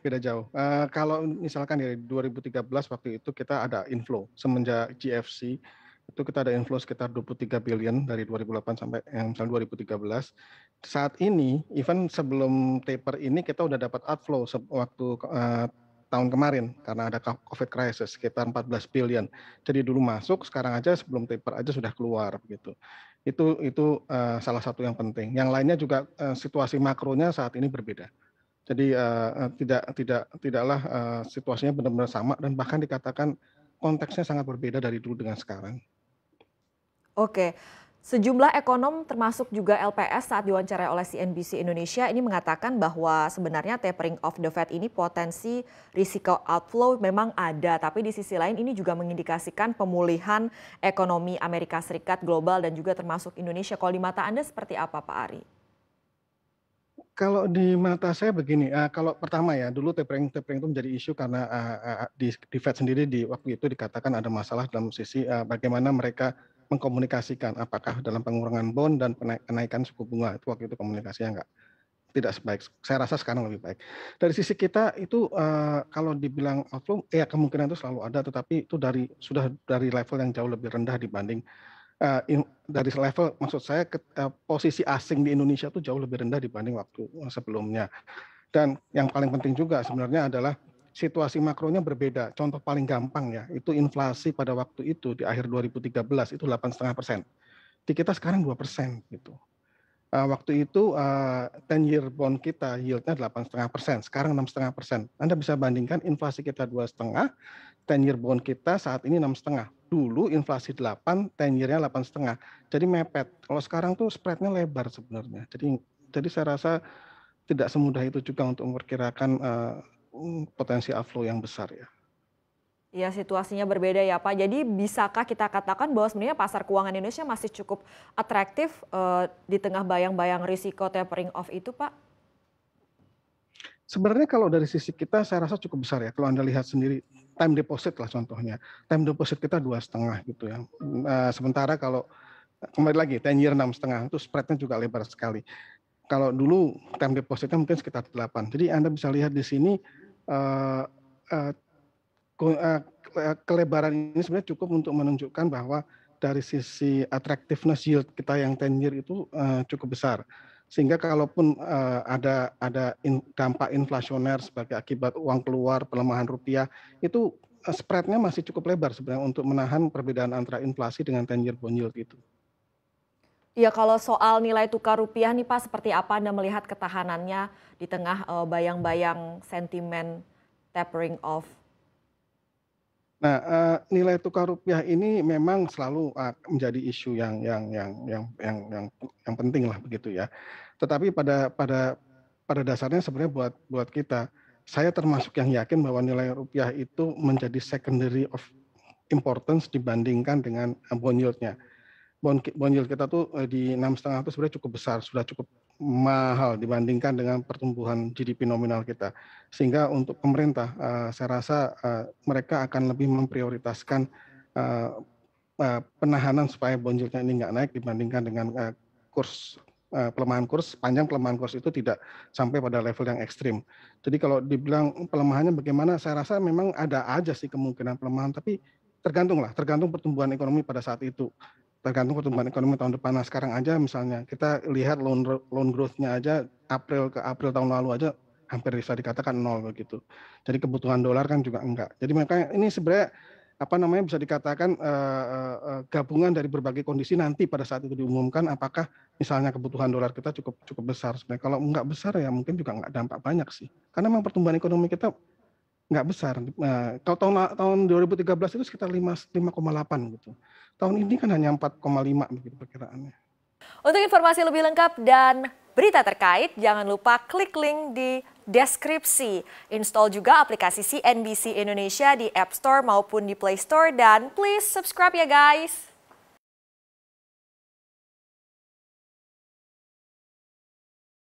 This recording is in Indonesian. Beda jauh. Kalau misalkan dari 2013 waktu itu kita ada inflow semenjak GFC itu kita ada inflow sekitar 23 billion dari 2008 sampai 2013. Saat ini even sebelum taper ini kita udah dapat outflow waktu tahun kemarin karena ada COVID crisis sekitar 14 billion. Jadi dulu masuk, sekarang aja sebelum taper aja sudah keluar gitu. Itu salah satu yang penting. Yang lainnya juga situasi makronya saat ini berbeda. Jadi tidaklah situasinya benar-benar sama dan bahkan dikatakan konteksnya sangat berbeda dari dulu dengan sekarang. Oke, sejumlah ekonom termasuk juga LPS saat diwawancara oleh CNBC Indonesia ini mengatakan bahwa sebenarnya tapering off the Fed ini potensi risiko outflow memang ada. Tapi di sisi lain ini juga mengindikasikan pemulihan ekonomi Amerika Serikat global dan juga termasuk Indonesia. Kalau di mata Anda seperti apa Pak Ari? Kalau di mata saya begini, kalau pertama ya dulu tapering itu menjadi isu karena di Fed sendiri di waktu itu dikatakan ada masalah dalam sisi bagaimana mereka mengkomunikasikan apakah dalam pengurangan bond dan kenaikan suku bunga itu waktu itu komunikasinya tidak sebaik. Saya rasa sekarang lebih baik. Dari sisi kita itu kalau dibilang outflow, ya kemungkinan itu selalu ada, tetapi itu sudah dari level yang jauh lebih rendah dibanding dari level maksud saya posisi asing di Indonesia itu jauh lebih rendah dibanding waktu sebelumnya. Dan yang paling penting juga sebenarnya adalah situasi makronya berbeda. Contoh paling gampang ya, itu inflasi pada waktu itu di akhir 2013 itu 8,5%. Di kita sekarang 2% gitu. Waktu itu 10-year bond kita yieldnya 8,5%, sekarang 6,5%. Anda bisa bandingkan inflasi kita 2,5, 10-year bond kita saat ini 6,5. Dulu inflasi 8, 10-year-nya 8,5. Jadi mepet. Kalau sekarang tuh spreadnya lebar sebenarnya. Jadi saya rasa tidak semudah itu juga untuk memperkirakan potensi outflow yang besar ya. Ya, situasinya berbeda ya Pak. Jadi bisakah kita katakan bahwa sebenarnya pasar keuangan Indonesia masih cukup atraktif di tengah bayang-bayang risiko tapering off itu Pak? Sebenarnya kalau dari sisi kita saya rasa cukup besar ya. Kalau Anda lihat sendiri time deposit lah contohnya. Time deposit kita 2,5 gitu ya. Sementara kalau kembali lagi 10-year 6,5 itu spreadnya juga lebar sekali. Kalau dulu time depositnya mungkin sekitar 8. Jadi Anda bisa lihat di sini kelebaran ini sebenarnya cukup untuk menunjukkan bahwa dari sisi attractiveness yield kita yang 10-year itu cukup besar. Sehingga kalaupun ada dampak inflasioner sebagai akibat uang keluar, pelemahan rupiah, itu spreadnya masih cukup lebar sebenarnya untuk menahan perbedaan antara inflasi dengan 10-year bond yield itu. Ya, kalau soal nilai tukar rupiah nih Pak, seperti apa Anda melihat ketahanannya di tengah bayang-bayang sentimen tapering off? Nah, nilai tukar rupiah ini memang selalu menjadi isu yang penting lah begitu ya. Tetapi pada dasarnya sebenarnya buat kita, saya termasuk yang yakin bahwa nilai rupiah itu menjadi secondary of importance dibandingkan dengan bond yield-nya. Bond yield kita tuh di 6,5 itu sebenarnya cukup besar, sudah cukup mahal dibandingkan dengan pertumbuhan GDP nominal kita. Sehingga untuk pemerintah, saya rasa mereka akan lebih memprioritaskan penahanan supaya bond yield-nya ini nggak naik dibandingkan dengan pelemahan kurs, panjang pelemahan kurs itu tidak sampai pada level yang ekstrim. Jadi kalau dibilang pelemahannya bagaimana, saya rasa memang ada aja sih kemungkinan pelemahan, tapi tergantung pertumbuhan ekonomi pada saat itu. Tergantung pertumbuhan ekonomi tahun depan. Nah, sekarang aja misalnya kita lihat loan growth-nya aja April ke April tahun lalu aja hampir bisa dikatakan nol begitu. Jadi kebutuhan dolar kan juga enggak. Jadi makanya ini sebenarnya bisa dikatakan gabungan dari berbagai kondisi nanti pada saat itu diumumkan apakah misalnya kebutuhan dolar kita cukup besar sebenarnya. Kalau enggak besar ya mungkin juga enggak dampak banyak sih. Karena memang pertumbuhan ekonomi kita nggak besar. Kalau tahun 2013 itu sekitar 5,8 gitu. Tahun ini kan hanya 4,5 begitu perkiraannya. Untuk informasi lebih lengkap dan berita terkait, jangan lupa klik link di deskripsi. Install juga aplikasi CNBC Indonesia di App Store maupun di Play Store dan please subscribe ya guys.